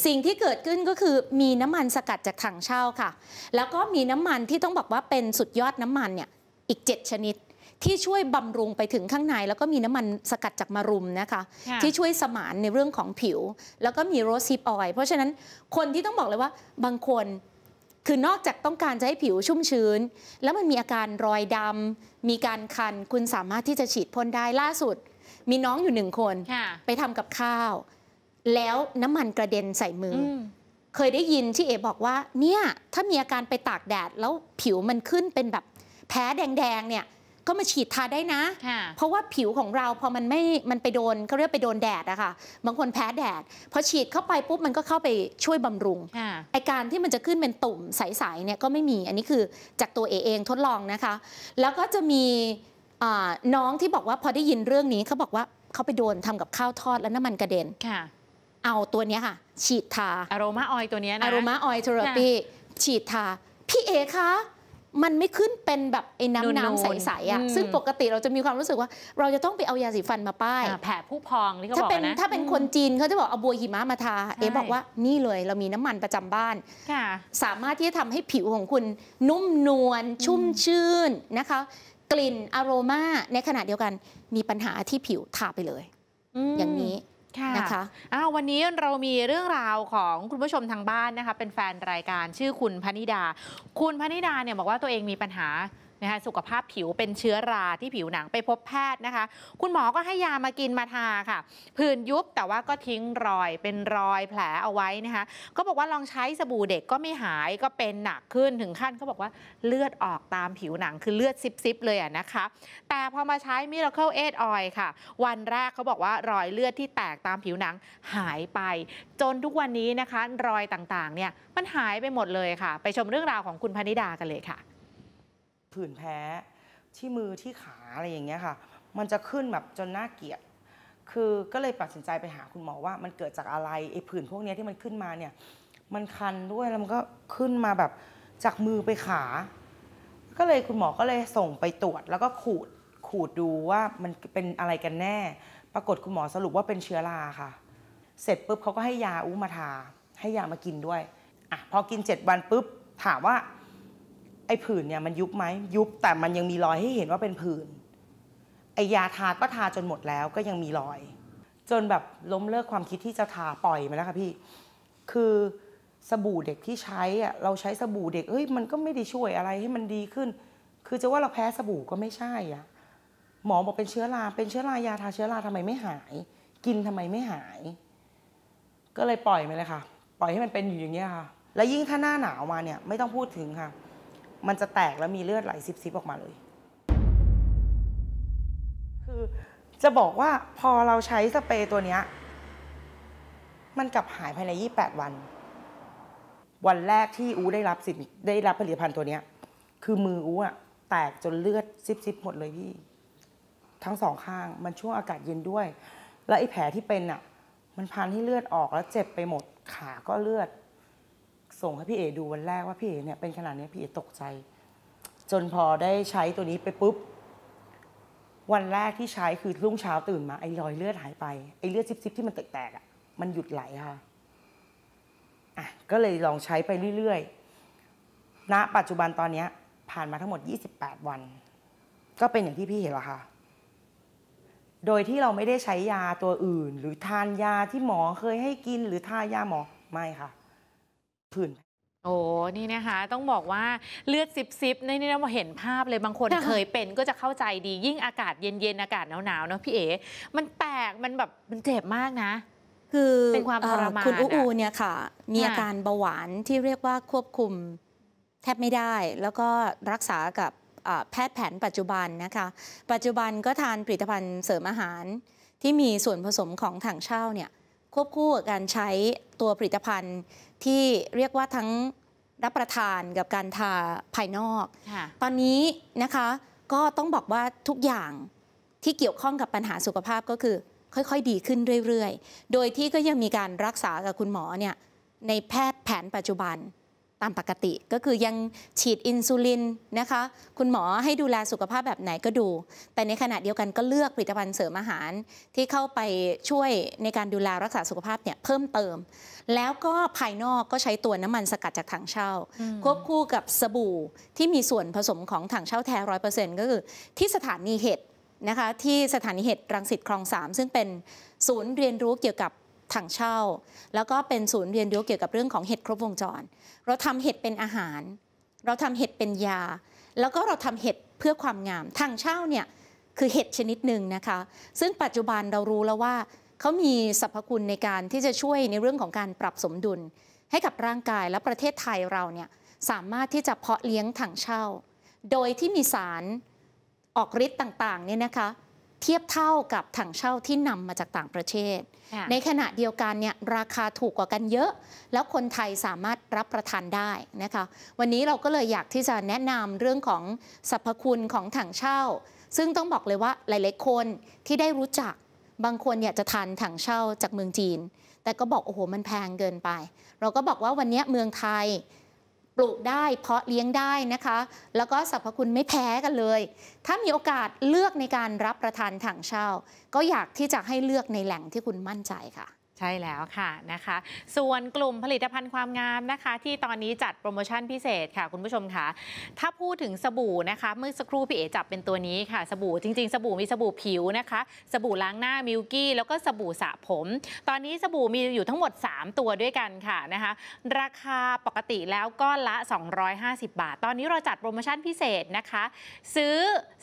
สิ่งที่เกิดขึ้นก็คือมีน้ำมันสกัดจากถังเช่าค่ะแล้วก็มีน้ำมันที่ต้องบอกว่าเป็นสุดยอดน้ำมันเนี่ยอีกเจ็ดชนิดที่ช่วยบำรุงไปถึงข้างในแล้วก็มีน้ำมันสกัดจากมะรุมนะคะที่ช่วยสมานในเรื่องของผิวแล้วก็มีโรสฮิปออยล์เพราะฉะนั้นคนที่ต้องบอกเลยว่าบางคนคือนอกจากต้องการจะให้ผิวชุ่มชื้นแล้วมันมีอาการรอยดำมีการคันคุณสามารถที่จะฉีดพ่นได้ล่าสุดมีน้องอยู่หนึ่งคนไปทำกับข้าวแล้วน้ำมันกระเด็นใส่มือเคยได้ยินที่เอ๋บอกว่าเนี่ยถ้ามีอาการไปตากแดดแล้วผิวมันขึ้นเป็นแบบแพ้แดงๆเนี่ยก็มาฉีดทาได้นะเพราะว่าผิวของเราพอมันไม่มันไปโดนเขาเรียกไปโดนแดดอะค่ะบางคนแพ้แดดพอฉีดเข้าไปปุ๊บมันก็เข้าไปช่วยบำรุงไอการที่มันจะขึ้นเป็นตุ่มใสๆเนี่ยก็ไม่มีอันนี้คือจากตัวเอเองทดลองนะคะแล้วก็จะมี น้องที่บอกว่าพอได้ยินเรื่องนี้เขาบอกว่าเขาไปโดนทำกับข้าวทอดแล้วน้ำมันกระเด็นเอาตัวนี้ค่ะฉีดทา Aroma Oil ตัวนี้นะ Aroma Oil Therapy ฉีดทาพี่เอคะมันไม่ขึ้นเป็นแบบไอ้น้ำน้ำใสๆอ่ะซึ่งปกติเราจะมีความรู้สึกว่าเราจะต้องไปเอายาสีฟันมาป้ายแผลผู้พองนี่ก็บอกนะถ้าเป็นถ้าเป็นคนจีนเขาจะบอกเอาบัวหิมะมาทาเอบอกว่านี่เลยเรามีน้ำมันประจำบ้านสามารถที่จะทำให้ผิวของคุณนุ่มนวลชุ่มชื่นนะคะกลิ่นอโรมาในขณะเดียวกันมีปัญหาที่ผิวทาไปเลยอย่างนี้นะคะอ้าววันนี้เรามีเรื่องราวของคุณผู้ชมทางบ้านนะคะเป็นแฟนรายการชื่อคุณพนิดาคุณพนิดาเนี่ยบอกว่าตัวเองมีปัญหานะคะสุขภาพผิวเป็นเชื้อราที่ผิวหนังไปพบแพทย์นะคะคุณหมอก็ให้ยามากินมาทาค่ะผื่นยุบแต่ว่าก็ทิ้งรอยเป็นรอยแผลเอาไว้นะคะก็บอกว่าลองใช้สบู่เด็กก็ไม่หายก็เป็นหนักขึ้นถึงขั้นเขาบอกว่าเลือดออกตามผิวหนังคือเลือดซิบๆเลยอะนะคะแต่พอมาใช้ Miracle Age Oil ค่ะวันแรกเขาบอกว่ารอยเลือดที่แตกตามผิวหนังหายไปจนทุกวันนี้นะคะรอยต่างๆเนี่ยมันหายไปหมดเลยค่ะไปชมเรื่องราวของคุณพนิดากันเลยค่ะผื่นแพ้ที่มือที่ขาอะไรอย่างเงี้ยค่ะมันจะขึ้นแบบจนน่าเกลียดคือก็เลยตัดสินใจไปหาคุณหมอว่ามันเกิดจากอะไรไอ้ผื่นพวกเนี้ยที่มันขึ้นมาเนี่ยมันคันด้วยแล้วมันก็ขึ้นมาแบบจากมือไปขาก็เลยคุณหมอก็เลยส่งไปตรวจแล้วก็ขูดขูดดูว่ามันเป็นอะไรกันแน่ปรากฏคุณหมอสรุปว่าเป็นเชื้อราค่ะเสร็จปุ๊บเขาก็ให้ยาอู้มาทาให้ยามากินด้วยอ่ะพอกินเจ็ดวันปุ๊บถามว่าไอ้ผื่นเนี่ยมันยุบไหมยุบแต่มันยังมีรอยให้เห็นว่าเป็นผื่นไอ้ยาทาก็ทาจนหมดแล้วก็ยังมีรอยจนแบบล้มเลิกความคิดที่จะทาปล่อยมาแล้วค่ะพี่คือสบู่เด็กที่ใช้อะเราใช้สบู่เด็กเอ้ยมันก็ไม่ได้ช่วยอะไรให้มันดีขึ้นคือจะว่าเราแพ้สบู่ก็ไม่ใช่อะหมอบอกเป็นเชื้อราเป็นเชื้อรายาทาเชื้อราทำไมไม่หายกินทำไมไม่หายก็เลยปล่อยมาเลยค่ะปล่อยให้มันเป็นอยู่อย่างเงี้ยค่ะและยิ่งถ้าหน้าหนาวมาเนี่ยไม่ต้องพูดถึงค่ะมันจะแตกแล้วมีเลือดไหลซิบๆออกมาเลยคือจะบอกว่าพอเราใช้สเปรย์ตัวนี้มันกลับหายภายในยี่สิบแปดวันวันแรกที่อูได้รับสินได้รับผลิตภัณฑ์ตัวนี้คือมืออูอะแตกจนเลือดซิบๆหมดเลยพี่ทั้งสองข้างมันช่วงอากาศเย็นด้วยแล้วไอ้แผลที่เป็นอะมันพันให้เลือดออกแล้วเจ็บไปหมดขาก็เลือดส่งให้พี่เอดูวันแรกว่าพี่เอเนี่ยเป็นขนาดนี้พี่เอตกใจจนพอได้ใช้ตัวนี้ไปปุ๊บวันแรกที่ใช้คือรุ่งเช้าตื่นมาไอ้รอยเลือดหายไปไอ้เลือดซิบๆที่มันแตกๆอ่ะมันหยุดไหลค่ะอ่ะก็เลยลองใช้ไปเรื่อยๆณปัจจุบันตอนนี้ผ่านมาทั้งหมดยี่สิบแปดวันก็เป็นอย่างที่พี่เห็นละค่ะโดยที่เราไม่ได้ใช้ยาตัวอื่นหรือทานยาที่หมอเคยให้กินหรือทายาหมอไม่ค่ะผื่นโอ้นี่นะคะต้องบอกว่าเลือดซิบๆในนี่เราเห็นภาพเลยบางคน เคยเป็นก็จะเข้าใจดียิ่งอากาศเย็นๆอากาศหนาวๆเนาะพี่เอ๋มันแตกมันแบบมันเจ็บมากนะคือเป็นความทรมานคุณอูอูเนี่ยค่ะมีอาการเบาหวานที่เรียกว่าควบคุมแทบไม่ได้แล้วก็รักษากับแพทย์แผนปัจจุบันนะคะปัจจุบันก็ทานผลิตภัณฑ์เสริมอาหารที่มีส่วนผสมของถังเช่าเนี่ยควบคู่กับการใช้ตัวผลิตภัณฑ์ที่เรียกว่าทั้งรับประทานกับการทาภายนอกตอนนี้นะคะก็ต้องบอกว่าทุกอย่างที่เกี่ยวข้องกับปัญหาสุขภาพก็คือค่อยๆดีขึ้นเรื่อยๆโดยที่ก็ยังมีการรักษากับคุณหมอเนี่ยในแพทย์แผนปัจจุบันตามปกติก็คือยังฉีดอินซูลินนะคะคุณหมอให้ดูแลสุขภาพแบบไหนก็ดูแต่ในขณะเดียวกันก็เลือกผลิตภัณฑ์เสริมอาหารที่เข้าไปช่วยในการดูแลรักษาสุขภาพเนี่ยเพิ่มเติมแล้วก็ภายนอกก็ใช้ตัวน้ำมันสกัดจากถังเช่าควบคู่กับสบู่ที่มีส่วนผสมของถังเช่าแท้ ร้อยเปอร์เซ็นต์ ก็คือที่สถานีเห็ดนะคะที่สถานีเห็ดรังสิตคลองสามซึ่งเป็นศูนย์เรียนรู้เกี่ยวกับถังเช่าแล้วก็เป็นศูนย์เรียนรู้เกี่ยวกับเรื่องของเห็ดครบวงจรเราทำเห็ดเป็นอาหารเราทำเห็ดเป็นยาแล้วก็เราทำเห็ดเพื่อความงามถังเช่าเนี่ยคือเห็ดชนิดหนึ่งนะคะซึ่งปัจจุบันเรารู้แล้วว่าเขามีสรรพคุณในการที่จะช่วยในเรื่องของการปรับสมดุลให้กับร่างกายและประเทศไทยเราเนี่ยสามารถที่จะเพาะเลี้ยงถังเช่าโดยที่มีสารออกฤทธิ์ต่างๆเนี่ยนะคะเทียบเท่ากับถังเช่าที่นำมาจากต่างประเทศในขณะเดียวกันเนี่ยราคาถูกกว่ากันเยอะแล้วคนไทยสามารถรับประทานได้นะคะวันนี้เราก็เลยอยากที่จะแนะนำเรื่องของสรรพคุณของถังเช่า ซึ่งต้องบอกเลยว่าหลายๆคนที่ได้รู้จักบางคนเนี่ยจะทานถังเช่าจากเมืองจีนแต่ก็บอกโอ้โหมันแพงเกินไปเราก็บอกว่าวันนี้เมืองไทยปลูกได้เพาะเลี้ยงได้นะคะแล้วก็สรรพคุณไม่แพ้กันเลยถ้ามีโอกาสเลือกในการรับประทานถังเช่าก็อยากที่จะให้เลือกในแหล่งที่คุณมั่นใจค่ะใช่แล้วค่ะนะคะส่วนกลุ่มผลิตภัณฑ์ความงามนะคะที่ตอนนี้จัดโปรโมชั่นพิเศษค่ะคุณผู้ชมค่ะถ้าพูดถึงสบู่นะคะเมื่อสักครู่พี่เอ๋จับเป็นตัวนี้ค่ะสบู่จริงๆสบู่มีสบู่ผิวนะคะสบู่ล้างหน้ามิลกี้แล้วก็สบู่สระผมตอนนี้สบู่มีอยู่ทั้งหมดสามตัวด้วยกันค่ะนะคะราคาปกติแล้วก้อนละสองร้อยห้าสิบบาทตอนนี้เราจัดโปรโมชั่นพิเศษนะคะซื้อ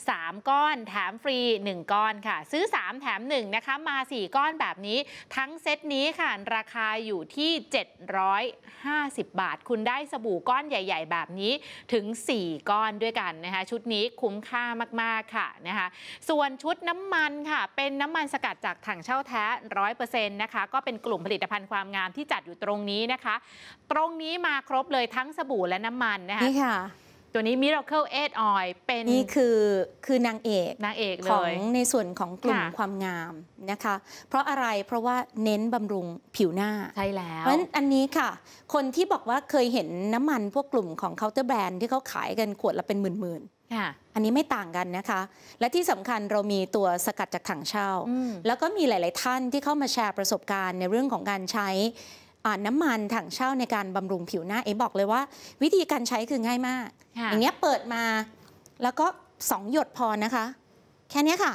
สามก้อนแถมฟรีหนึ่งก้อนค่ะซื้อสามแถมหนึ่งนะคะมาสี่ก้อนแบบนี้ทั้งเซตนี้ค่ะราคาอยู่ที่เจ็ดร้อยห้าสิบบาทคุณได้สบู่ก้อนใหญ่ๆแบบนี้ถึงสี่ก้อนด้วยกันนะคะชุดนี้คุ้มค่ามากๆค่ะนะคะส่วนชุดน้ำมันค่ะเป็นน้ำมันสกัดจากถังเช่าแท้ ร้อยเปอร์เซ็นต์ นะคะก็เป็นกลุ่มผลิตภัณฑ์ความงามที่จัดอยู่ตรงนี้นะคะตรงนี้มาครบเลยทั้งสบู่และน้ำมันนะคะนี่ค่ะตัวนี้ Miracle Age Oil เป็นนี่คือคือนางเอกนางเอกเลยของในส่วนของกลุ่มความงามนะคะเพราะอะไรเพราะว่าเน้นบำรุงผิวหน้าใช่แล้วเพราะฉะนั้นอันนี้ค่ะคนที่บอกว่าเคยเห็นน้ำมันพวกกลุ่มของเคาน์เตอร์แบรนด์ที่เขาขายกันขวดละเป็นหมื่นๆค่ะอันนี้ไม่ต่างกันนะคะและที่สำคัญเรามีตัวสกัดจากถังเช่าแล้วก็มีหลายๆท่านที่เข้ามาแชร์ประสบการณ์ในเรื่องของการใช้น้ำมันถังเช่าในการบำรุงผิวหน้าเอ๋บอกเลยว่าวิธีการใช้คือง่ายมากอย่างเงี้ยเปิดมาแล้วก็สองหยดพอนะคะแค่นี้ค่ะ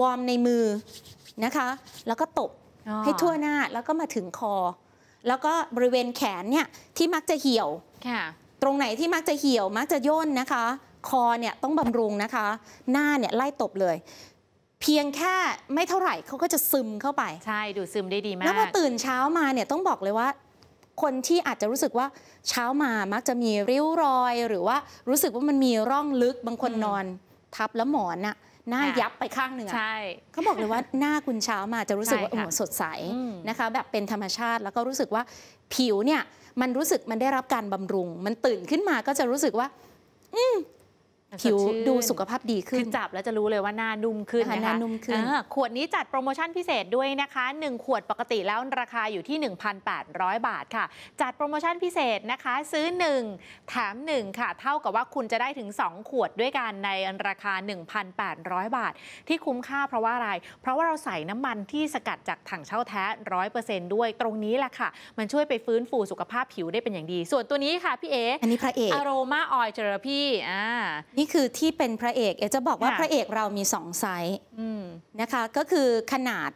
วอร์มในมือนะคะแล้วก็ตบให้ทั่วหน้าแล้วก็มาถึงคอแล้วก็บริเวณแขนเนี่ยที่มักจะเหี่ยวตรงไหนที่มักจะเหี่ยวมักจะย่นนะคะคอเนี่ยต้องบำรุงนะคะหน้าเนี่ยไล่ตบเลยเพียงแค่ไม่เท่าไหร่เขาก็จะซึมเข้าไปใช่ดูดซึมได้ดีมากแล้วพอตื่นเช้ามาเนี่ยต้องบอกเลยว่าคนที่อาจจะรู้สึกว่าเช้ามามักจะมีริ้วรอยหรือว่ารู้สึกว่ามันมีร่องลึกบางคนนอนทับแล้วหมอนน่ะหน้ายับไปข้างหนึ่งอ่ะเขาบอกเลยว่าหน้าคุณเช้ามาจะรู้สึกว่าโอ้โหสดใสนะคะแบบเป็นธรรมชาติแล้วก็รู้สึกว่าผิวเนี่ยมันรู้สึกมันได้รับการบำรุงมันตื่นขึ้นมาก็จะรู้สึกว่าอืมผิวดูสุขภาพดีขึ้นคือจับแล้วจะรู้เลยว่าหน้านุ่มขึ้นนะคะหน้านุ่มขึ้นขวดนี้จัดโปรโมชั่นพิเศษด้วยนะคะหนึ่งขวดปกติแล้วราคาอยู่ที่ หนึ่งพันแปดร้อย บาทค่ะจัดโปรโมชั่นพิเศษนะคะซื้อหนึ่งแถมหนึ่งค่ะเท่ากับว่าคุณจะได้ถึงสองขวดด้วยกันในราคา หนึ่งพันแปดร้อย บาทที่คุ้มค่าเพราะว่าอะไรเพราะว่าเราใส่น้ำมันที่สกัดจากถังเช่าแท้ ร้อยเปอร์เซ็นต์ ด้วยตรงนี้แหละค่ะมันช่วยไปฟื้นฟูสุขภาพผิวได้เป็นอย่างดีส่วนตัวนี้ค่ะพี่เอ๋อันนี้พระเอก Aroma Oil Therapy อ่านี่คือที่เป็นพระเอกเอ๋จะบอกว่าพระเอกเรามีสองไซส์นะคะก็คือขนาด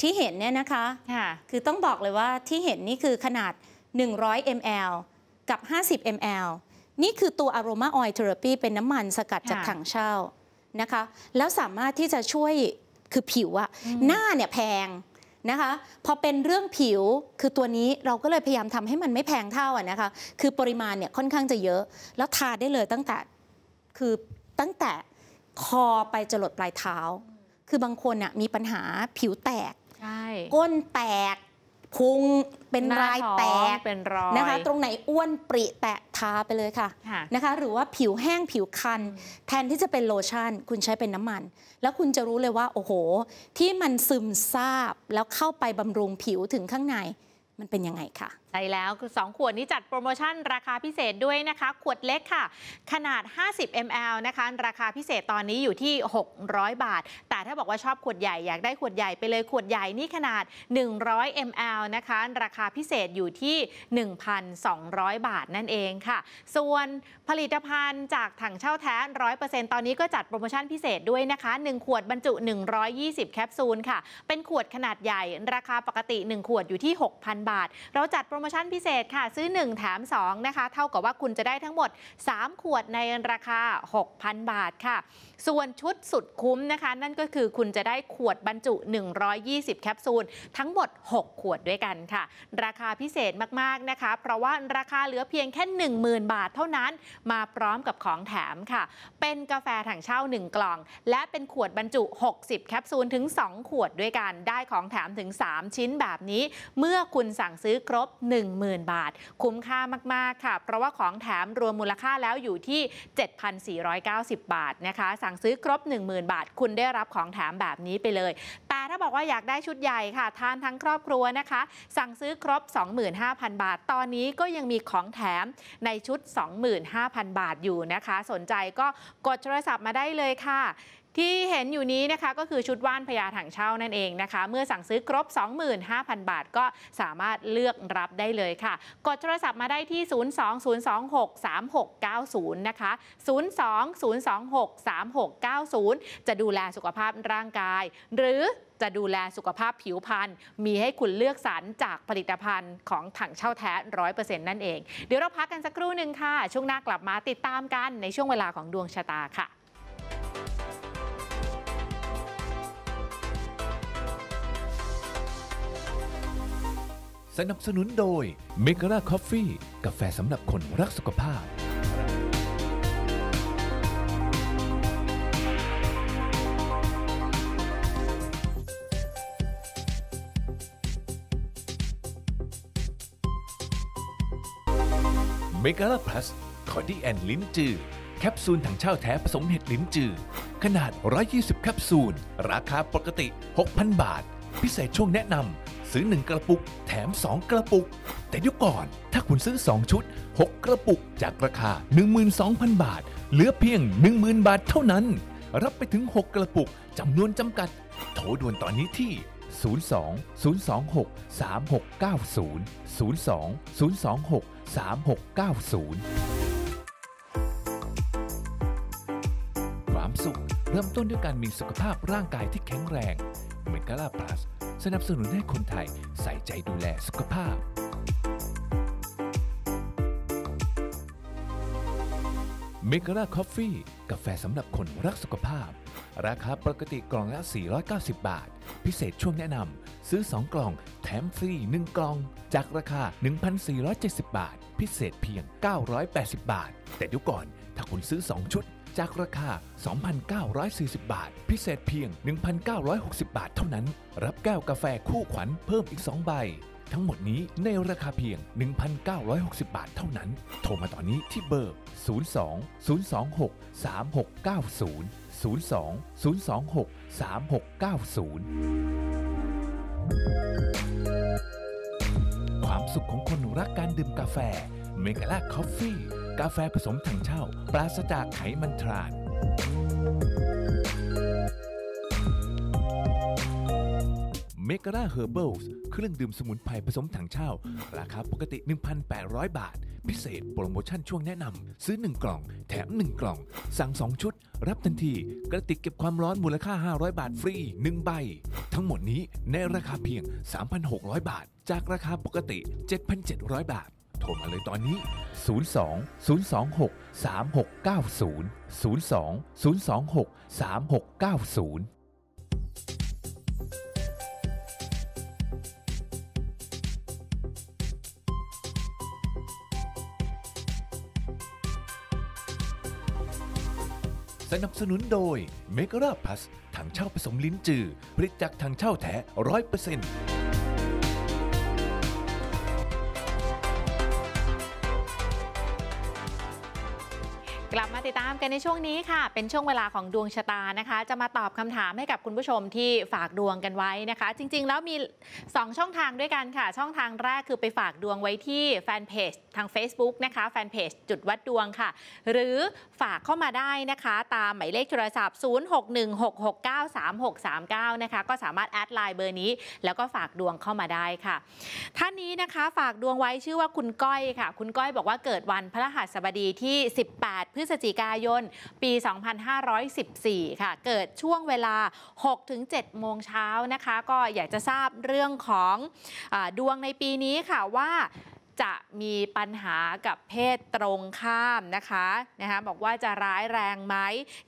ที่เห็นเนี่ยนะคะคือต้องบอกเลยว่าที่เห็นนี่คือขนาดหนึ่งร้อย ml กับห้าสิบ ml นี่คือตัว Aroma Oil Therapy เป็นน้ำมันสกัดจากถังเช่านะคะแล้วสามารถที่จะช่วยคือผิวอะหน้าเนี่ยแพงนะคะพอเป็นเรื่องผิวคือตัวนี้เราก็เลยพยายามทำให้มันไม่แพงเท่าอะนะคะคือปริมาณเนี่ยค่อนข้างจะเยอะแล้วทาได้เลยตั้งแต่คือตั้งแต่คอไปจรดปลายเท้าคือบางคนน่ะมีปัญหาผิวแตกก้นแตกพุงเป็นรายแตกเป็นรอยนะคะตรงไหนอ้วนปริแตะทาไปเลยค่ะนะคะหรือว่าผิวแห้งผิวคันแทนที่จะเป็นโลชั่นคุณใช้เป็นน้ำมันแล้วคุณจะรู้เลยว่าโอ้โหที่มันซึมซาบแล้วเข้าไปบำรุงผิวถึงข้างในมันเป็นยังไงค่ะใช่แล้วคือสองขวดนี้จัดโปรโมชั่นราคาพิเศษด้วยนะคะขวดเล็กค่ะขนาดห้าสิบ ml นะคะราคาพิเศษตอนนี้อยู่ที่หกร้อยบาทแต่ถ้าบอกว่าชอบขวดใหญ่อยากได้ขวดใหญ่ไปเลยขวดใหญ่นี่ขนาดหนึ่งร้อย ml นะคะราคาพิเศษอยู่ที่ หนึ่งพันสองร้อย บาทนั่นเองค่ะส่วนผลิตภัณฑ์จากถังเช่าแท้ ร้อยเปอร์เซ็นต์ ตอนนี้ก็จัดโปรโมชั่นพิเศษด้วยนะคะหนึ่งขวดบรรจุหนึ่งร้อยยี่สิบแคปซูลค่ะเป็นขวดขนาดใหญ่ราคาปกติหนึ่งขวดอยู่ที่ หกพัน บาทเราจัดโปรโมชั่นพิเศษค่ะซื้อหนึ่งแถมสองนะคะเท่ากับว่าคุณจะได้ทั้งหมดสามขวดในราคา หกพัน บาทค่ะส่วนชุดสุดคุ้มนะคะนั่นก็ คือคุณจะได้ขวดบรรจุหนึ่งร้อยยี่สิบแคปซูลทั้งหมดหกขวดด้วยกันค่ะราคาพิเศษมากๆนะคะเพราะว่าราคาเหลือเพียงแค่ หนึ่งหมื่น บาทเท่านั้นมาพร้อมกับของแถมค่ะเป็นกาแฟถังเช่าหนึ่งกล่องและเป็นขวดบรรจุหกสิบแคปซูลถึงสองขวดด้วยกันได้ของแถมถึงสามชิ้นแบบนี้เมื่อคุณสั่งซื้อครบ หนึ่งหมื่น บาทคุ้มค่ามากๆค่ะเพราะว่าของแถมรวมมูลค่าแล้วอยู่ที่ เจ็ดพันสี่ร้อยเก้าสิบ บาทนะคะสั่งซื้อครบ หนึ่งหมื่น บาทคุณได้รับของแถมแบบนี้ไปเลยแต่ถ้าบอกว่าอยากได้ชุดใหญ่ค่ะทานทั้งครอบครัวนะคะสั่งซื้อครบ สองหมื่นห้าพัน บาทตอนนี้ก็ยังมีของแถมในชุด สองหมื่นห้าพัน บาทอยู่นะคะสนใจก็กดโทรศัพท์มาได้เลยค่ะที่เห็นอยู่นี้นะคะก็คือชุดว่านพญาถังเช่านั่นเองนะคะเมื่อสั่งซื้อครบ สองหมื่นห้าพัน บาทก็สามารถเลือกรับได้เลยค่ะกดโทรศัพท์มาได้ที่ศูนย์ สอง ศูนย์ สอง หก สาม หก เก้า ศูนย์นะคะศูนย์ สอง ศูนย์ สอง หก สาม หก เก้า ศูนย์จะดูแลสุขภาพร่างกายหรือจะดูแลสุขภาพผิวพรรณมีให้คุณเลือกสรรจากผลิตภัณฑ์ของถังเช่าแท้ ร้อยเปอร์เซ็นต์ นั่นเองเดี๋ยวเราพักกันสักครู่หนึ่งค่ะช่วงหน้ากลับมาติดตามกันในช่วงเวลาของดวงชะตาค่ะสนับสนุนโดย Miracle Coffee กาแฟสำหรับคนรักสุขภาพMiracle Plus คอดี้แอนลิ้นจือแคปซูลถังเช่าแท้ผสมเห็ดลิ้นจือขนาดหนึ่งร้อยยี่สิบแคปซูลราคาปกติ หกพัน บาทพิเศษช่วงแนะนำซื้อหนึ่งกระปุกแถมสองกระปุกแต่เดี๋ยวก่อนถ้าคุณซื้อสองชุดหกกระปุกจากราคา หนึ่งหมื่นสองพัน บาทเหลือเพียง หนึ่งหมื่น บาทเท่านั้นรับไปถึงหกกระปุกจำนวนจำกัดโทรด่วนตอนนี้ที่ศูนย์ สอง ศูนย์ สอง หก สาม หก เก้า ศูนย์ ศูนย์ สอง ศูนย์ สอง หก สาม หก เก้า ศูนย์ความสุขเริ่มต้นด้วยการมีสุขภาพร่างกายที่แข็งแรงเหมือนกาลาพลัสสนับสนุนให้คนไทยใส่ใจดูแลสุขภาพเมกาล่าคอฟฟี่กาแฟสำหรับคนรักสุขภาพราคาปกติกล่องละสี่ร้อยเก้าสิบบาทพิเศษช่วงแนะนำซื้อสองกล่องแถมฟรีหนึ่งกล่องจากราคา หนึ่งพันสี่ร้อยเจ็ดสิบ บาทพิเศษเพียงเก้าร้อยแปดสิบบาทแต่เดี๋ยวก่อนถ้าคุณซื้อสองชุดจากราคา สองพันเก้าร้อยสี่สิบ บาทพิเศษเพียง หนึ่งพันเก้าร้อยหกสิบ บาทเท่านั้นรับแก้วกาแฟคู่ขวัญเพิ่มอีกสองใบทั้งหมดนี้ในราคาเพียง หนึ่งพันเก้าร้อยหกสิบ บาทเท่านั้นโทรมาตอนนี้ที่เบอร์ ศูนย์ สอง ศูนย์ สอง หก สาม หก เก้า ศูนย์ ศูนย์ สอง ศูนย์ สอง หก สาม หก เก้า ศูนย์ความสุขของคนรักการดื่มกาแฟเมกาล่าคอฟฟี่กาแฟผสมถังเช่าปราศจากไขมันทรานเมกาล่าเฮอร์เบิลส์เครื่องดื่มสมุนไพรผสมถังเช่าราคาปกติ หนึ่งพันแปดร้อย บาทพิเศษโปรโมชั่นช่วงแนะนำซื้อหนึ่งกล่องแถมหนึ่งกล่องสั่งสองชุดรับทันทีกระติกเก็บความร้อนมูลค่าห้าร้อยบาทฟรีหนึ่งใบทั้งหมดนี้ในราคาเพียง สามพันหกร้อย บาทจากราคาปกติ เจ็ดพันเจ็ดร้อย บาทโทรมาเลยตอนนี้ ศูนย์ สอง ศูนย์ สอง หก สาม หก เก้า ศูนย์ ศูนย์ สอง ศูนย์ สอง หก สาม หก เก้า ศูนย์สนับสนุนโดย Miracle Plus ถังเช่าผสมลิ้นจือผลิตจากถังเช่าแท้ ร้อยเปอร์เซ็นต์กลับมาติดตามกันในช่วงนี้ค่ะเป็นช่วงเวลาของดวงชะตานะคะจะมาตอบคำถามให้กับคุณผู้ชมที่ฝากดวงกันไว้นะคะจริงๆแล้วมีสองช่องทางด้วยกันค่ะช่องทางแรกคือไปฝากดวงไว้ที่แฟนเพจทาง Facebook นะคะแฟนเพจจุดวัดดวงค่ะหรือฝากเข้ามาได้นะคะตามหมายเลขโทรศัพท์ศูนย์ หก หนึ่ง หก หก เก้า สาม หก สาม เก้านะคะก็สามารถแอดไลน์เบอร์นี้แล้วก็ฝากดวงเข้ามาได้ค่ะท่านนี้นะคะฝากดวงไว้ชื่อว่าคุณก้อยค่ะคุณก้อยบอกว่าเกิดวันพฤหัสบดีที่สิบแปดพฤพฤศจิกายนปีสองพันห้าร้อยสิบสี่ค่ะเกิดช่วงเวลา หกถึงเจ็ด โมงเช้านะคะก็อยากจะทราบเรื่องของดวงในปีนี้ค่ะว่า จะมีปัญหากับเพศตรงข้ามนะคะนะคะบอกว่าจะร้ายแรงไหม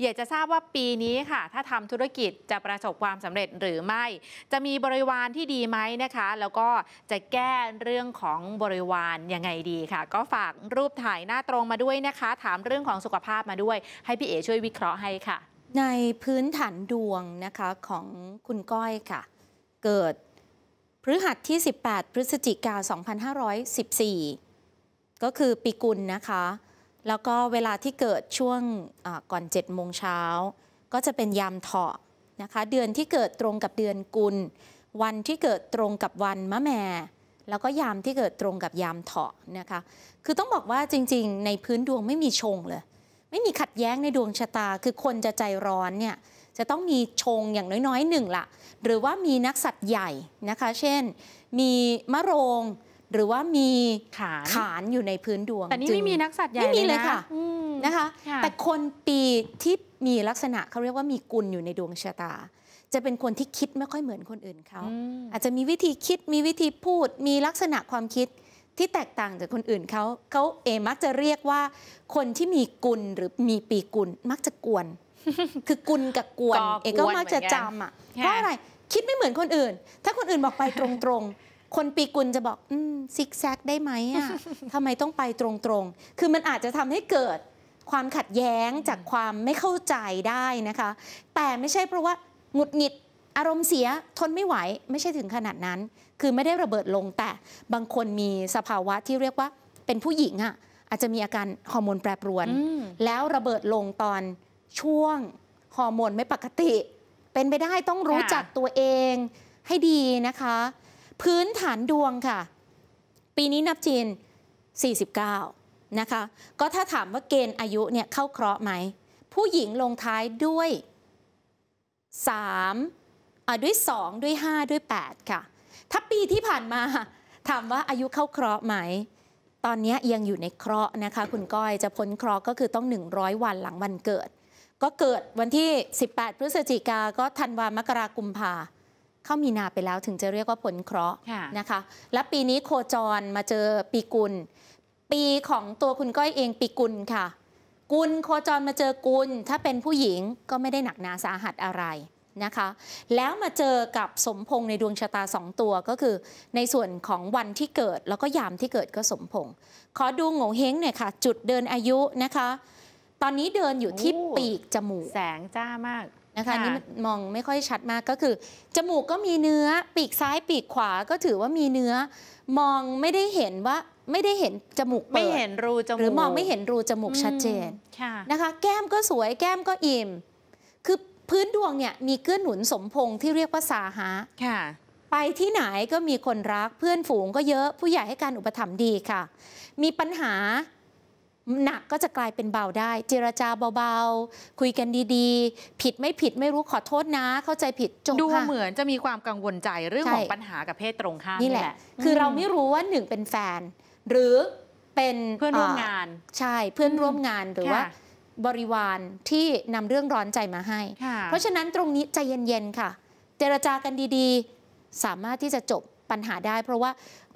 อยากจะทราบว่าปีนี้ค่ะถ้าทำธุรกิจจะประสบความสำเร็จหรือไม่จะมีบริวารที่ดีไหมนะคะแล้วก็จะแก้เรื่องของบริวารยังไงดีค่ะก็ฝากรูปถ่ายหน้าตรงมาด้วยนะคะถามเรื่องของสุขภาพมาด้วยให้พี่เอ๋ช่วยวิเคราะห์ให้ค่ะในพื้นฐานดวงนะคะของคุณก้อยค่ะเกิดพฤหัสที่สิบแปดพฤศจิกายนสองพันห้าร้อยสิบสี่ก็คือปีกุลนะคะแล้วก็เวลาที่เกิดช่วงก่อนเจ็ดโมงเช้าก็จะเป็นยามเถาะนะคะเดือนที่เกิดตรงกับเดือนกุลวันที่เกิดตรงกับวันมะแม่แล้วก็ยามที่เกิดตรงกับยามเถาะนะคะคือต้องบอกว่าจริงๆในพื้นดวงไม่มีชงเลยไม่มีขัดแย้งในดวงชะตาคือคนจะใจร้อนเนี่ยจะต้องมีชงอย่างน้อยๆหนึ่งละหรือว่ามีนักสัตว์ใหญ่นะคะเช่นมีมะโรงหรือว่ามีขานขานอยู่ในพื้นดวงแต่นี่ไม่มีนักสัตว์ใหญ่ไม่มีเลยค่ะนะคะแต่คนปีที่มีลักษณะเขาเรียกว่ามีกุลอยู่ในดวงชะตาจะเป็นคนที่คิดไม่ค่อยเหมือนคนอื่นเขาอาจจะมีวิธีคิดมีวิธีพูดมีลักษณะความคิดที่แตกต่างจากคนอื่นเขาเขาเอมักจะเรียกว่าคนที่มีกุลหรือมีปีกุลมักจะกวนคือกุลกับกวนเอก็มักจะจำอ่ะเพราะอะไรคิดไม่เหมือนคนอื่นถ้าคนอื่นบอกไปตรงๆคนปีกุลจะบอกอืมซิกแซกได้ไหมอ่ะทำไมต้องไปตรงๆคือมันอาจจะทำให้เกิดความขัดแย้งจากความไม่เข้าใจได้นะคะแต่ไม่ใช่เพราะว่าหงุดหงิดอารมณ์เสียทนไม่ไหวไม่ใช่ถึงขนาดนั้นคือไม่ได้ระเบิดลงแต่บางคนมีสภาวะที่เรียกว่าเป็นผู้หญิงอ่ะอาจจะมีอาการฮอร์โมนแปรปรวนแล้วระเบิดลงตอนช่วงฮอร์โมนไม่ปกติเป็นไปได้ต้องรู้จักตัวเองให้ดีนะคะพื้นฐานดวงค่ะปีนี้นับจีนสี่สิบเก้านะคะก็ถ้าถามว่าเกณฑ์อายุเนี่ยเข้าเคราะห์ไหมผู้หญิงลงท้ายด้วยสามอ่ะด้วยสองด้วยห้าด้วยแปดค่ะถ้าปีที่ผ่านมาถามว่าอายุเข้าเคราะห์ไหมตอนนี้ยังอยู่ในเคราะห์นะคะคุณก้อยจะพ้นเคราะห์ก็คือต้องหนึ่งร้อยวันหลังวันเกิดก็เกิดวันที่สิบแปดพฤศจิกาก็ธันวามกรากุมภาเข้ามีนาไปแล้วถึงจะเรียกว่าพ้นเคราะห์นะคะและปีนี้โคจรมาเจอปีกุลปีของตัวคุณก้อยเองปีกุลค่ะกุลโคจรมาเจอกุลถ้าเป็นผู้หญิงก็ไม่ได้หนักหนาสาหัสอะไรนะคะแล้วมาเจอกับสมพงษ์ในดวงชะตาสองตัวก็คือในส่วนของวันที่เกิดแล้วก็ยามที่เกิดก็สมพงษ์ขอดูโง่เฮงหน่อยค่ะจุดเดินอายุนะคะตอนนี้เดินอยู่ที่ปีกจมูกแสงจ้ามากนะคะนี่มองไม่ค่อยชัดมากก็คือจมูกก็มีเนื้อปีกซ้ายปีกขวาก็ถือว่ามีเนื้อมองไม่ได้เห็นว่าไม่ได้เห็นจมูกเปิดไม่เห็นรูจมูกหรือมองไม่เห็นรูจมูกชัดเจนนะคะแก้มก็สวยแก้มก็อิ่มคือพื้นดวงเนี่ยมีเกื้อหนุนสมพงษ์ที่เรียกว่าสาหะไปที่ไหนก็มีคนรักเพื่อนฝูงก็เยอะผู้ใหญ่ให้การอุปถัมภ์ดีค่ะมีปัญหาหนักก็จะกลายเป็นเบาได้เจรจาเบาๆคุยกันดีๆผิดไม่ผิดไม่รู้ขอโทษนะเข้าใจผิดจบดูเหมือนจะมีความกังวลใจเรื่องของปัญหากับเพศตรงข้ามนี่แหละคือเราไม่รู้ว่าหนึ่งเป็นแฟนหรือเป็นเพื่อนร่วมงานใช่เพื่อนร่วมงานหรือว่าบริวารที่นำเรื่องร้อนใจมาให้เพราะฉะนั้นตรงนี้ใจเย็นๆค่ะเจรจากันดีๆสามารถที่จะจบปัญหาได้เพราะว่า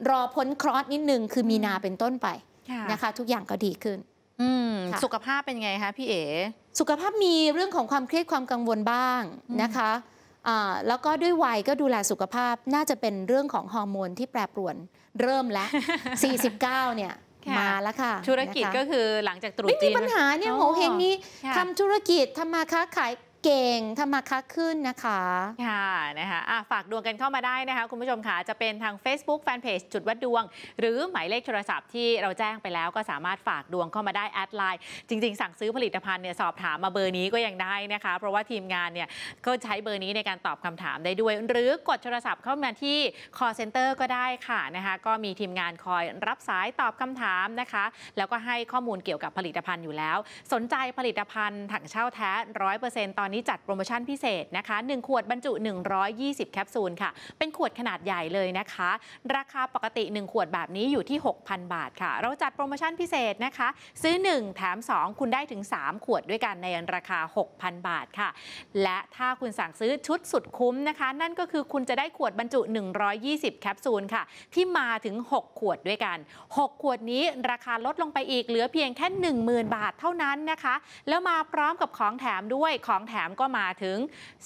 รอพ้นเคราะห์นิดนึงคือมีนาเป็นต้นไปนะคะทุกอย่างก็ดีขึ้นสุขภาพเป็นไงคะพี่เอ๋สุขภาพมีเรื่องของความเครียดความกังวลบ้างนะคะแล้วก็ด้วยวัยก็ดูแลสุขภาพน่าจะเป็นเรื่องของฮอร์โมนที่แปรปรวนเริ่มแล้วสี่สิบเก้าเนี่ยมาแล้วค่ะธุรกิจก็คือหลังจากตรุษจีนไม่มีปัญหาเนี่ยโหเฮงนี้ทำธุรกิจทำมาค้าขายเก่งทำมาค้าขึ้นนะคะค่ะนะคะฝากดวงกันเข้ามาได้นะคะคุณผู้ชมค่ะจะเป็นทาง Facebook Fanpage จุดวัดดวงหรือหมายเลขโทรศัพท์ที่เราแจ้งไปแล้วก็สามารถฝากดวงเข้ามาได้แอดไลน์จริงๆสั่งซื้อผลิตภัณฑ์เนี่ยสอบถามมาเบอร์นี้ก็ยังได้นะคะเพราะว่าทีมงานเนี่ยก็ใช้เบอร์นี้ในการตอบคำถามได้ด้วยหรือกดโทรศัพท์เข้ามาที่ call center ก็ได้ค่ะนะคะก็มีทีมงานคอยรับสายตอบคำถามนะคะแล้วก็ให้ข้อมูลเกี่ยวกับผลิตภัณฑ์อยู่แล้วสนใจผลิตภัณฑ์ถังเช่าแท้ ร้อยเปอร์เซ็นต์ ตอน อนนี้จัดโปรโมชั่นพิเศษนะคะหนึ่งขวดบรรจุหนึ่งร้อยยี่สิบแคปซูลค่ะเป็นขวดขนาดใหญ่เลยนะคะราคาปกติหนึ่งขวดแบบนี้อยู่ที่ หกพัน บาทค่ะเราจัดโปรโมชั่นพิเศษนะคะซื้อหนึ่งแถมสองคุณได้ถึงสามขวดด้วยกันในราคา หกพัน บาทค่ะและถ้าคุณสั่งซื้อชุดสุดคุ้มนะคะนั่นก็คือคุณจะได้ขวดบรรจุหนึ่งร้อยยี่สิบแคปซูลค่ะที่มาถึงหกขวดด้วยกันหกขวดนี้ราคาลดลงไปอีกเหลือเพียงแค่ หนึ่งหมื่น บาทเท่านั้นนะคะแล้วมาพร้อมกับของแถมด้วยของแถมก็มาถึง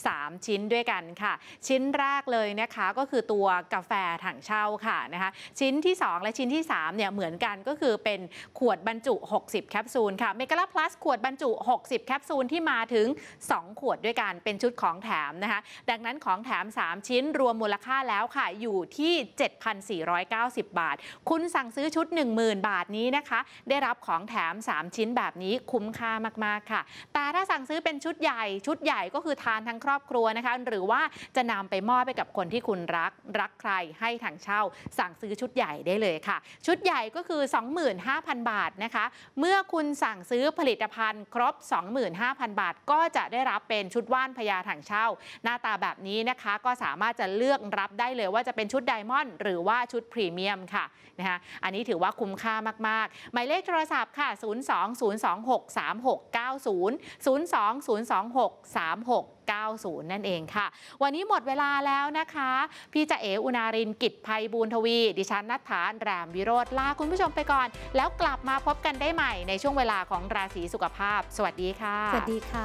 สามชิ้นด้วยกันค่ะชิ้นแรกเลยนะคะก็คือตัวกาแฟถังเช่าค่ะนะคะชิ้นที่สองและชิ้นที่สามเนี่ยเหมือนกันก็คือเป็นขวดบรรจุหกสิบแคปซูลค่ะเมกะลาพลัสขวดบรรจุหกสิบแคปซูลที่มาถึงสองขวดด้วยกันเป็นชุดของแถมนะคะดังนั้นของแถมสามชิ้นรวมมูลค่าแล้วค่ะอยู่ที่ เจ็ดพันสี่ร้อยเก้าสิบ บาทคุณสั่งซื้อชุด หนึ่งหมื่น บาทนี้นะคะได้รับของแถมสามชิ้นแบบนี้คุ้มค่ามากๆค่ะแต่ถ้าสั่งซื้อเป็นชุดใหญ่ชุดใหญ่ก็คือทานทั้งครอบครัวนะคะหรือว่าจะนำไปมอบไปกับคนที่คุณรักรักใครให้ถังเช่าสั่งซื้อชุดใหญ่ได้เลยค่ะชุดใหญ่ก็คือ สองหมื่นห้าพัน บาทนะคะเมื่อคุณสั่งซื้อผลิตภัณฑ์ครบ สองหมื่นห้าพัน บาทก็จะได้รับเป็นชุดว่านพญาถังเช่าหน้าตาแบบนี้นะคะก็สามารถจะเลือกรับได้เลยว่าจะเป็นชุดไดมอนด์หรือว่าชุดพรีเมียมค่ะนะคะอันนี้ถือว่าคุ้มค่ามากๆหมายเลขโทรศัพท์ค่ะศูนย์ สอง ศูนย์ สอง หก สาม หก เก้า ศูนย์ ศูนย์ สอง ศูนย์ สอง หก สาม หก เก้า ศูนย์ นั่นเองค่ะวันนี้หมดเวลาแล้วนะคะพี่จะเอ๋อุณารินกิจไพบูลย์ทวีดิฉันณัฐฐาแรมวิโรจน์ลาคุณผู้ชมไปก่อนแล้วกลับมาพบกันได้ใหม่ในช่วงเวลาของราศีสุขภาพสวัสดีค่ะสวัสดีค่ะ